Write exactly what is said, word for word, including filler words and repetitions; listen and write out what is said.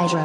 Hydro.